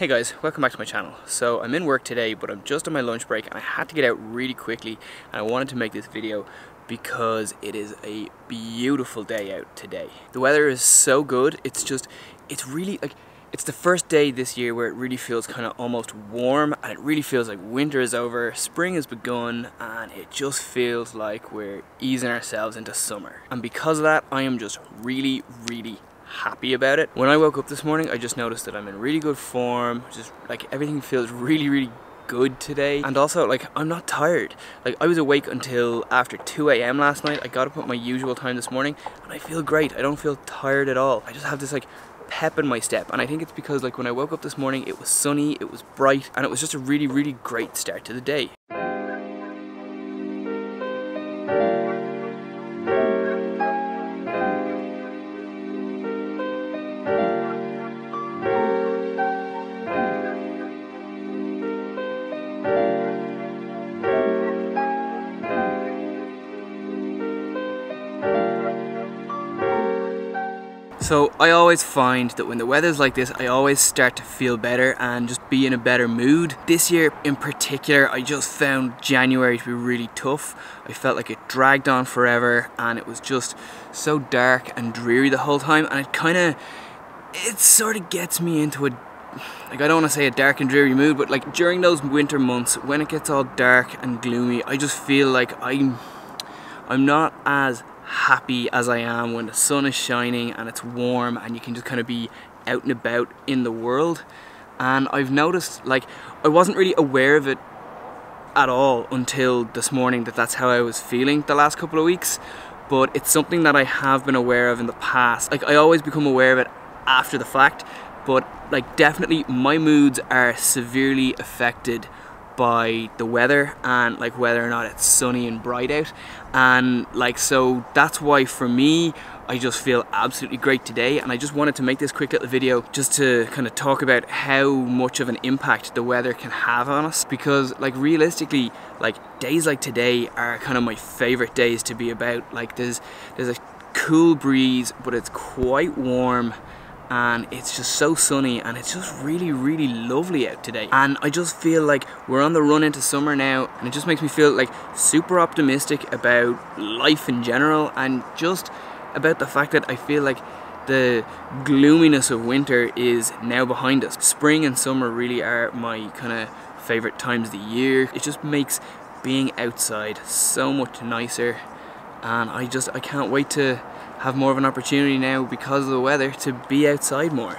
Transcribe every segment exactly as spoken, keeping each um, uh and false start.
Hey guys, welcome back to my channel. So I'm in work today, but I'm just on my lunch break and I had to get out really quickly, and I wanted to make this video because it is a beautiful day out today. The weather is so good. It's just, it's really like, it's the first day this year where it really feels kind of almost warm, and it really feels like winter is over, spring has begun, and it just feels like we're easing ourselves into summer. And because of that, I am just really, really happy about it. When I woke up this morning, I just noticed that I'm in really good form. Just like everything feels really, really good today. And also, like, I'm not tired. Like, I was awake until after two A M last night. I got up at my usual time this morning and I feel great. I don't feel tired at all. I just have this like pep in my step, and I think it's because like when I woke up this morning, it was sunny, it was bright, and it was just a really, really great start to the day. So I always find that when the weather's like this, I always start to feel better and just be in a better mood. This year in particular, I just found January to be really tough. I felt like it dragged on forever and it was just so dark and dreary the whole time, and it kind of, it sort of gets me into a, like, I don't want to say a dark and dreary mood, but like during those winter months when it gets all dark and gloomy, I just feel like I'm, I'm not as happy as I am when the sun is shining and it's warm and you can just kind of be out and about in the world. And I've noticed, like, I wasn't really aware of it at all until this morning that that's how I was feeling the last couple of weeks, but it's something that I have been aware of in the past. Like, I always become aware of it after the fact, but like definitely my moods are severely affected by the weather and like whether or not it's sunny and bright out. And like, so that's why for me, I just feel absolutely great today, and I just wanted to make this quick little video just to kind of talk about how much of an impact the weather can have on us, because like realistically, like days like today are kind of my favorite days to be about. Like there's there's a cool breeze, but it's quite warm and it's just so sunny, and it's just really, really lovely out today. And I just feel like we're on the run into summer now, and it just makes me feel like super optimistic about life in general, and just about the fact that I feel like the gloominess of winter is now behind us. Spring and summer really are my kind of favorite times of the year. It just makes being outside so much nicer, and I just, I can't wait to have more of an opportunity now because of the weather to be outside more.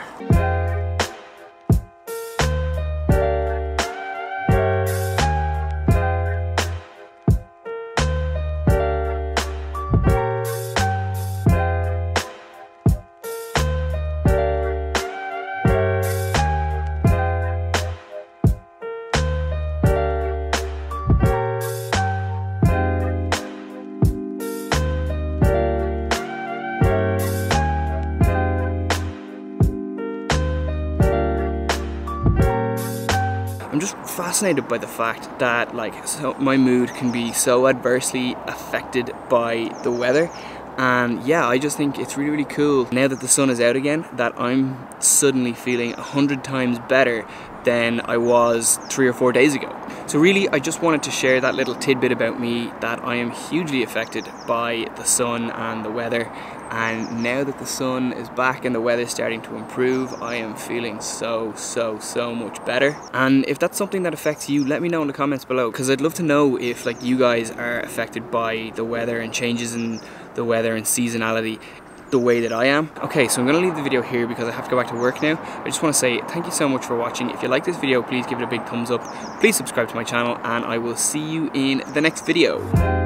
I'm just fascinated by the fact that like so my mood can be so adversely affected by the weather. And yeah, I just think it's really, really cool now that the sun is out again that I'm suddenly feeling a hundred times better than I was three or four days ago. So really, I just wanted to share that little tidbit about me, that I am hugely affected by the sun and the weather. And now that the sun is back and the weather's starting to improve, I am feeling so, so, so much better. And if that's something that affects you, let me know in the comments below, because I'd love to know if like you guys are affected by the weather and changes in the weather and seasonality the way that I am. Okay, so I'm gonna leave the video here because I have to go back to work now. I just want to say thank you so much for watching. If you like this video, please give it a big thumbs up, please subscribe to my channel, and I will see you in the next video.